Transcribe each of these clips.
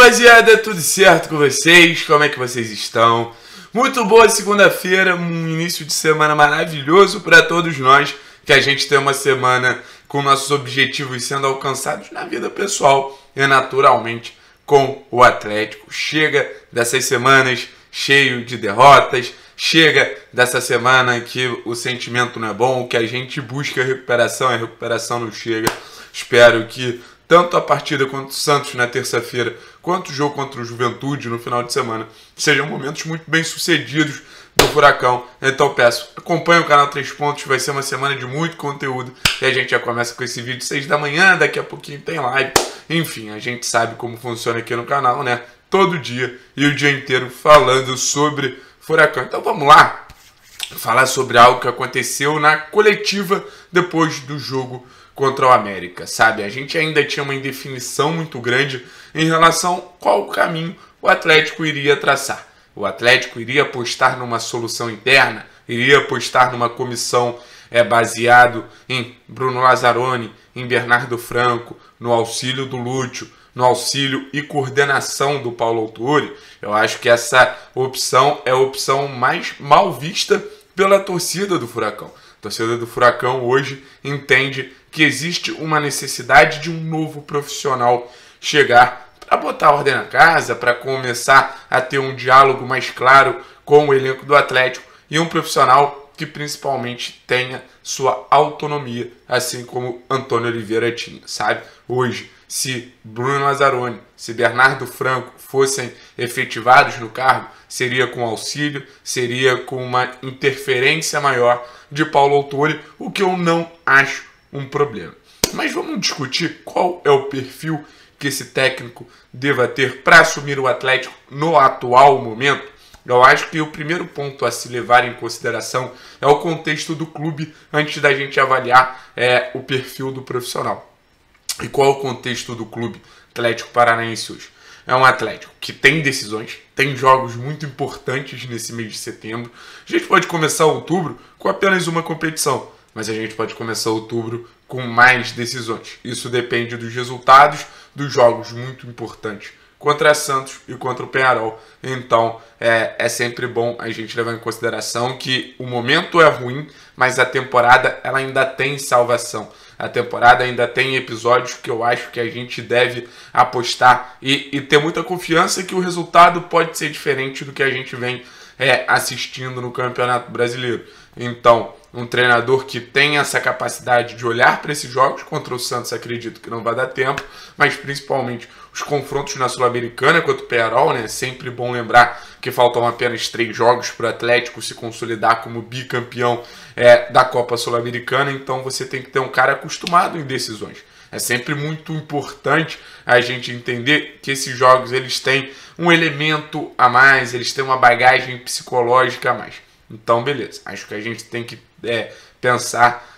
rapaziada, tudo certo com vocês? Como é que vocês estão? Muito boa segunda-feira, um início de semana maravilhoso para todos nós, que a gente tem uma semana com nossos objetivos sendo alcançados na vida pessoal e naturalmente com o Atlético. Chega dessas semanas cheio de derrotas, chega dessa semana que o sentimento não é bom, que a gente busca recuperação e a recuperação não chega. Espero que tanto a partida contra o Santos na terça-feira, quanto o jogo contra o Juventude no final de semana, sejam momentos muito bem sucedidos do Furacão. Então peço, acompanhe o canal 3 Pontos, vai ser uma semana de muito conteúdo. E a gente já começa com esse vídeo 6 da manhã, daqui a pouquinho tem live. Enfim, a gente sabe como funciona aqui no canal, né? Todo dia e o dia inteiro falando sobre Furacão. Então vamos lá falar sobre algo que aconteceu na coletiva depois do jogo contra o América, sabe? A gente ainda tinha uma indefinição muito grande em relação a qual caminho o Atlético iria traçar. O Atlético iria apostar numa solução interna, iria apostar numa comissão baseado em Bruno Lazzaroni, em Bernardo Franco, no auxílio do Lúcio, no auxílio e coordenação do Paulo Autori. Eu acho que essa opção é a opção mais mal vista pela torcida do Furacão. A torcida do Furacão hoje entende que existe uma necessidade de um novo profissional chegar para botar ordem na casa, para começar a ter um diálogo mais claro com o elenco do Atlético e um profissional que principalmente tenha sua autonomia, assim como Antônio Oliveira tinha, sabe? Hoje, se Bruno Lazzaroni, se Bernardo Franco fossem efetivados no cargo, seria com auxílio, seria com uma interferência maior de Paulo Autori, o que eu não acho um problema. Mas vamos discutir qual é o perfil que esse técnico deva ter para assumir o Atlético no atual momento. Eu acho que o primeiro ponto a se levar em consideração é o contexto do clube antes da gente avaliar o perfil do profissional. E qual é o contexto do clube Atlético Paranaense hoje? É um Atlético que tem decisões, tem jogos muito importantes nesse mês de setembro. A gente pode começar outubro com apenas uma competição, mas a gente pode começar outubro com mais decisões. Isso depende dos resultados dos jogos muito importantes contra Santos e contra o Peñarol. Então é sempre bom a gente levar em consideração que o momento é ruim, mas a temporada ela ainda tem salvação. A temporada ainda tem episódios que eu acho que a gente deve apostar e ter muita confiança que o resultado pode ser diferente do que a gente vem assistindo no Campeonato Brasileiro. Então, um treinador que tem essa capacidade de olhar para esses jogos, contra o Santos acredito que não vai dar tempo, mas principalmente os confrontos na Sul-Americana contra o Peñarol, né? Sempre bom lembrar que faltam apenas 3 jogos para o Atlético se consolidar como bicampeão da Copa Sul-Americana, então você tem que ter um cara acostumado em decisões. É sempre muito importante a gente entender que esses jogos eles têm um elemento a mais, eles têm uma bagagem psicológica a mais. Então, beleza, acho que a gente tem que pensar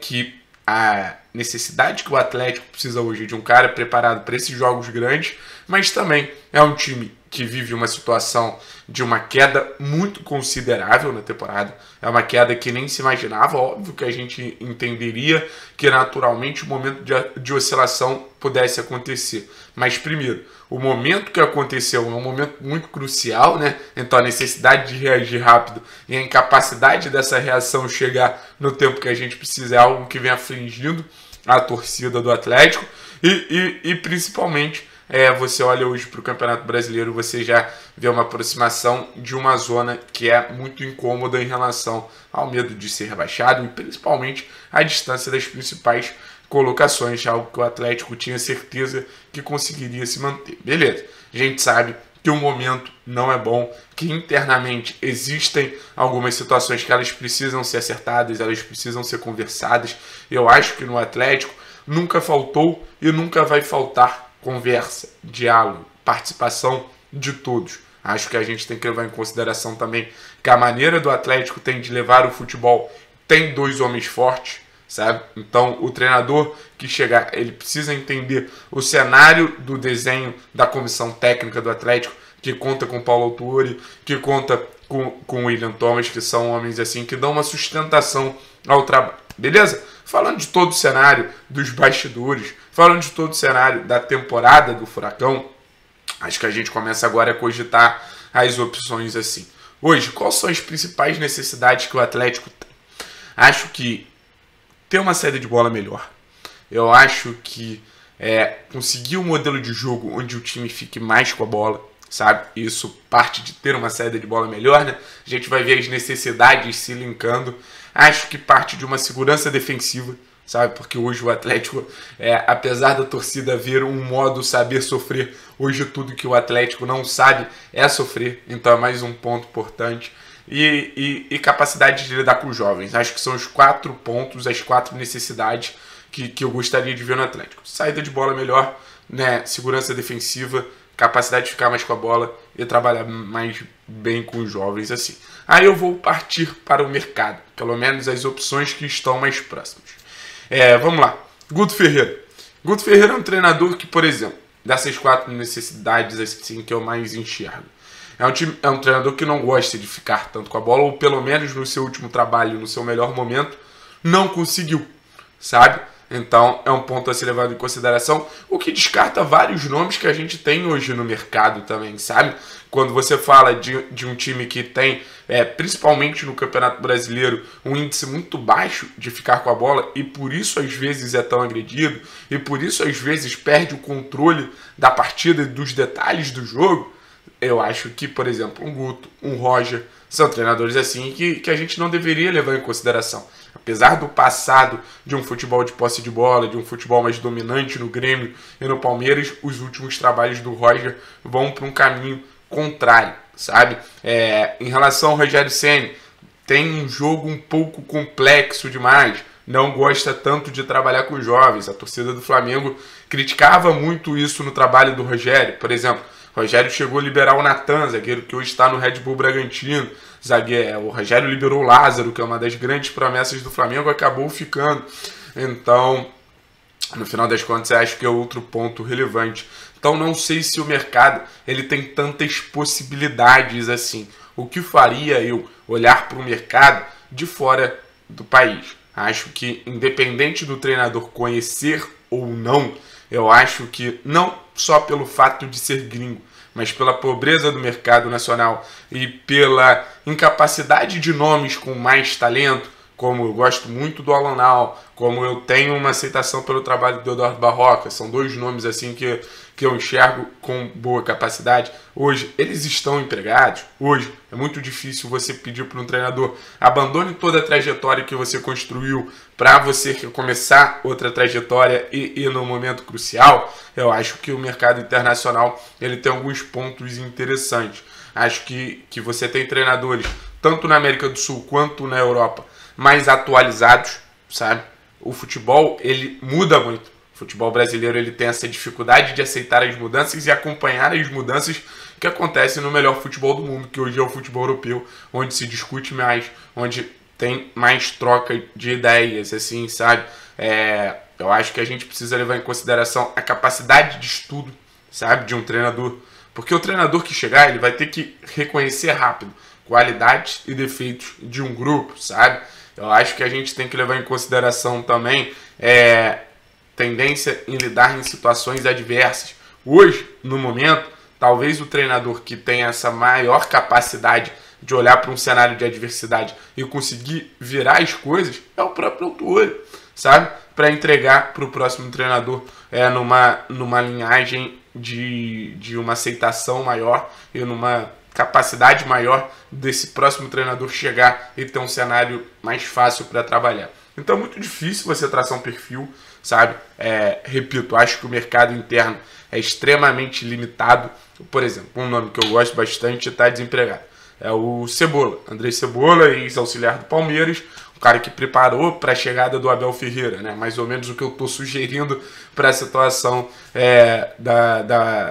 que a necessidade que o Atlético precisa hoje é de um cara preparado para esses jogos grandes, mas também é um time que vive uma situação de uma queda muito considerável na temporada. É uma queda que nem se imaginava, óbvio que a gente entenderia que naturalmente o momento de oscilação pudesse acontecer. Mas primeiro, o momento que aconteceu é um momento muito crucial, né? Então a necessidade de reagir rápido e a incapacidade dessa reação chegar no tempo que a gente precisa é algo que vem afligindo a torcida do Atlético e principalmente você olha hoje para o Campeonato Brasileiro, você já vê uma aproximação de uma zona que é muito incômoda em relação ao medo de ser rebaixado e principalmente a distância das principais colocações, algo que o Atlético tinha certeza que conseguiria se manter. Beleza, a gente sabe que o momento não é bom, que internamente existem algumas situações que elas precisam ser acertadas, elas precisam ser conversadas. Eu acho que no Atlético nunca faltou e nunca vai faltar conversa, diálogo, participação de todos. Acho que a gente tem que levar em consideração também que a maneira do Atlético tem de levar o futebol tem 2 homens fortes, sabe? Então o treinador que chegar, ele precisa entender o cenário do desenho da comissão técnica do Atlético, que conta com Paulo Autori, que conta com William Thomas, que são homens assim que dão uma sustentação ao trabalho. Beleza? Falando de todo o cenário dos bastidores, falando de todo o cenário da temporada do Furacão, Acho que a gente começa agora a cogitar as opções assim. Hoje, quais são as principais necessidades que o Atlético tem? Acho que ter uma saída de bola melhor. Eu acho que conseguir um modelo de jogo onde o time fique mais com a bola, sabe? Isso parte de ter uma saída de bola melhor, né? A gente vai ver as necessidades se linkando. Acho que parte de uma segurança defensiva, sabe? Porque hoje o Atlético, apesar da torcida ver um modo saber sofrer, hoje tudo que o Atlético não sabe é sofrer. Então é mais um ponto importante. E capacidade de lidar com os jovens. Acho que são os 4 pontos, as 4 necessidades que eu gostaria de ver no Atlético. Saída de bola melhor, né? Segurança defensiva, capacidade de ficar mais com a bola e trabalhar mais bem com os jovens assim. Aí eu vou partir para o mercado, pelo menos as opções que estão mais próximas. Vamos lá, Guto Ferreira. Guto Ferreira é um treinador que, por exemplo, dessas 4 necessidades assim que eu mais enxergo, é um treinador que não gosta de ficar tanto com a bola, ou pelo menos no seu último trabalho, no seu melhor momento, não conseguiu, sabe? Então é um ponto a ser levado em consideração, o que descarta vários nomes que a gente tem hoje no mercado também, sabe? Quando você fala de um time que tem, principalmente no Campeonato Brasileiro, um índice muito baixo de ficar com a bola e por isso às vezes é tão agredido, e por isso às vezes perde o controle da partida e dos detalhes do jogo, eu acho que, por exemplo, um Guto, um Roger, são treinadores assim que a gente não deveria levar em consideração. Apesar do passado de um futebol de posse de bola, de um futebol mais dominante no Grêmio e no Palmeiras, os últimos trabalhos do Roger vão para um caminho contrário, sabe? Em relação ao Rogério Ceni, tem um jogo um pouco complexo demais, não gosta tanto de trabalhar com os jovens. A torcida do Flamengo criticava muito isso no trabalho do Rogério, por exemplo. Rogério chegou a liberar o Natan, zagueiro que hoje está no Red Bull Bragantino. O Rogério liberou o Lázaro, que é uma das grandes promessas do Flamengo, acabou ficando. Então, no final das contas, eu acho que é outro ponto relevante. Então, não sei se o mercado ele tem tantas possibilidades assim. O que faria eu olhar para o mercado de fora do país? Acho que, independente do treinador conhecer ou não, eu acho que não só pelo fato de ser gringo, mas pela pobreza do mercado nacional e pela incapacidade de nomes com mais talento, como eu gosto muito do Alan Al, como eu tenho uma aceitação pelo trabalho do Eduardo Barroca, são dois nomes assim que eu enxergo com boa capacidade. Hoje eles estão empregados, hoje é muito difícil você pedir para um treinador abandone toda a trajetória que você construiu para você recomeçar outra trajetória e no momento crucial. Eu acho que o mercado internacional ele tem alguns pontos interessantes. Acho que você tem treinadores tanto na América do Sul quanto na Europa mais atualizados, sabe? O futebol, ele muda muito. O futebol brasileiro, ele tem essa dificuldade de aceitar as mudanças e acompanhar as mudanças que acontecem no melhor futebol do mundo, que hoje é o futebol europeu, onde se discute mais, onde tem mais troca de ideias, assim, sabe? Eu acho que a gente precisa levar em consideração a capacidade de estudo, sabe, de um treinador. Porque o treinador que chegar, ele vai ter que reconhecer rápido qualidades e defeitos de um grupo, sabe? Eu acho que a gente tem que levar em consideração também tendência em lidar em situações adversas. Hoje, no momento, talvez o treinador que tenha essa maior capacidade de olhar para um cenário de adversidade e conseguir virar as coisas é o próprio Autori, sabe? Para entregar para o próximo treinador numa linhagem de uma aceitação maior e numa capacidade maior desse próximo treinador chegar e ter um cenário mais fácil para trabalhar. Então é muito difícil você traçar um perfil, sabe? Repito, acho que o mercado interno é extremamente limitado. Por exemplo, um nome que eu gosto bastante está desempregado. É o Cebola, André Cebola, ex-auxiliar do Palmeiras, o cara que preparou para a chegada do Abel Ferreira, né? Mais ou menos o que eu estou sugerindo para a situação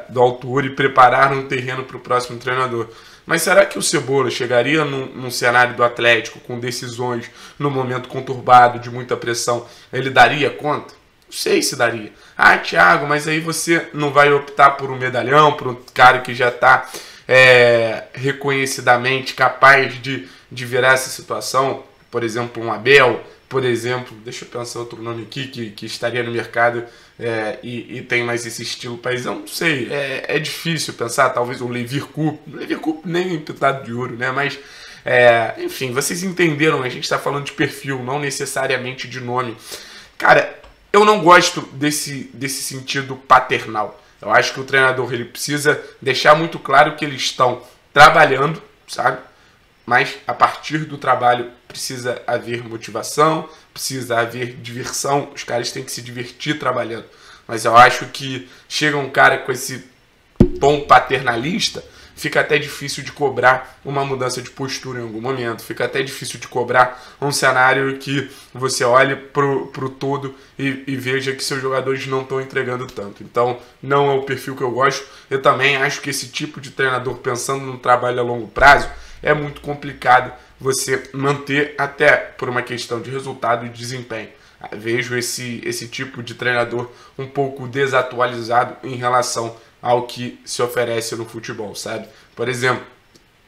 do Autori preparar um terreno para o próximo treinador. Mas será que o Cebola chegaria num cenário do Atlético com decisões num momento conturbado, de muita pressão? Ele daria conta? Não sei se daria. Ah, Thiago, mas aí você não vai optar por um medalhão, por um cara que já está reconhecidamente capaz de virar essa situação? por exemplo, um Abel, por exemplo, deixa eu pensar outro nome aqui que estaria no mercado e tem mais esse estilo paizão, não sei, é difícil pensar, talvez o Leverkusen nem pintado de ouro, né, mas enfim, vocês entenderam, a gente está falando de perfil, não necessariamente de nome. Cara, eu não gosto desse sentido paternal. Eu acho que o treinador ele precisa deixar muito claro que eles estão trabalhando, sabe? Mas a partir do trabalho precisa haver motivação, precisa haver diversão, os caras têm que se divertir trabalhando. Mas eu acho que chega um cara com esse tom paternalista, fica até difícil de cobrar uma mudança de postura em algum momento, fica até difícil de cobrar um cenário que você olhe pro todo e veja que seus jogadores não estão entregando tanto. Então, não é o perfil que eu gosto. Eu também acho que esse tipo de treinador pensando no trabalho a longo prazo é muito complicado você manter até por uma questão de resultado e desempenho. Vejo esse tipo de treinador um pouco desatualizado em relação ao que se oferece no futebol, sabe? Por exemplo,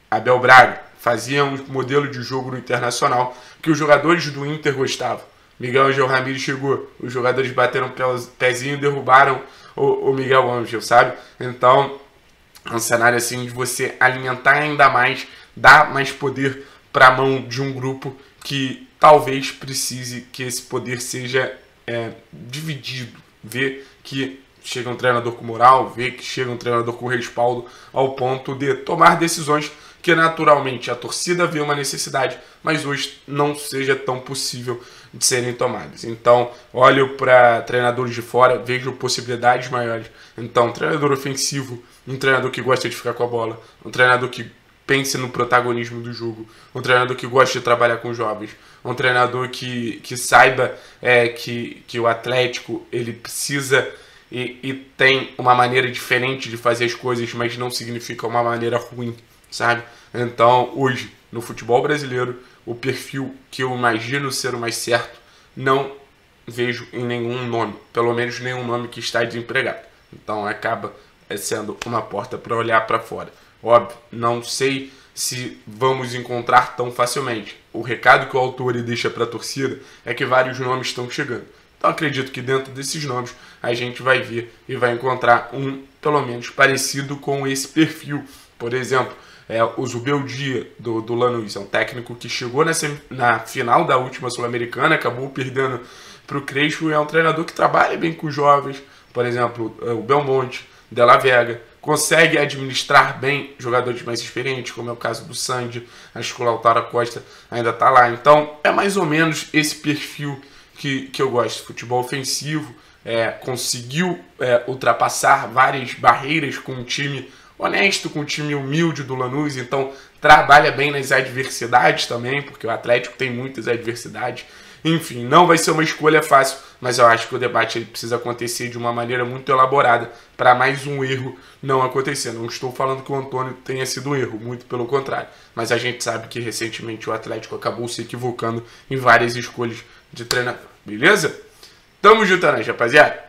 Abel Braga fazia um modelo de jogo no Internacional que os jogadores do Inter gostavam. Miguel Angel Ramiro chegou, os jogadores bateram o pezinho e derrubaram o Miguel Angel, sabe? Então, é um cenário assim de você alimentar ainda mais, dar mais poder para a mão de um grupo que talvez precise que esse poder seja dividido, ver que chega um treinador com moral, vê que chega um treinador com respaldo ao ponto de tomar decisões que naturalmente a torcida vê uma necessidade, mas hoje não seja tão possível de serem tomadas. Então, olho para treinadores de fora, vejo possibilidades maiores. Então, um treinador ofensivo, um treinador que gosta de ficar com a bola, um treinador que pense no protagonismo do jogo, um treinador que gosta de trabalhar com jovens, um treinador que saiba que o Atlético ele precisa... E tem uma maneira diferente de fazer as coisas, mas não significa uma maneira ruim, sabe? Então, hoje, no futebol brasileiro, o perfil que eu imagino ser o mais certo, não vejo em nenhum nome, pelo menos nenhum nome que está desempregado. Então, acaba sendo uma porta para olhar para fora. Óbvio, não sei se vamos encontrar tão facilmente. O recado que o Autori deixa para a torcida é que vários nomes estão chegando. Então acredito que dentro desses nomes a gente vai ver e vai encontrar um, pelo menos, parecido com esse perfil. Por exemplo, o Zubeldia do Lanús, é um técnico que chegou na final da última Sul-Americana, acabou perdendo para o Crespo, e é um treinador que trabalha bem com os jovens. Por exemplo, o Belmonte, De La Vega, consegue administrar bem jogadores mais experientes, como é o caso do Sandy, acho que o Lautaro Costa ainda está lá. Então é mais ou menos esse perfil que eu gosto. Futebol ofensivo, conseguiu ultrapassar várias barreiras com um time honesto, com um time humilde do Lanús, então trabalha bem nas adversidades também, porque o Atlético tem muitas adversidades. Enfim, não vai ser uma escolha fácil, mas eu acho que o debate ele precisa acontecer de uma maneira muito elaborada para mais um erro não acontecer. Não estou falando que o Antônio tenha sido um erro, muito pelo contrário, mas a gente sabe que recentemente o Atlético acabou se equivocando em várias escolhas de treinador, beleza? Tamo juntando, rapaziada.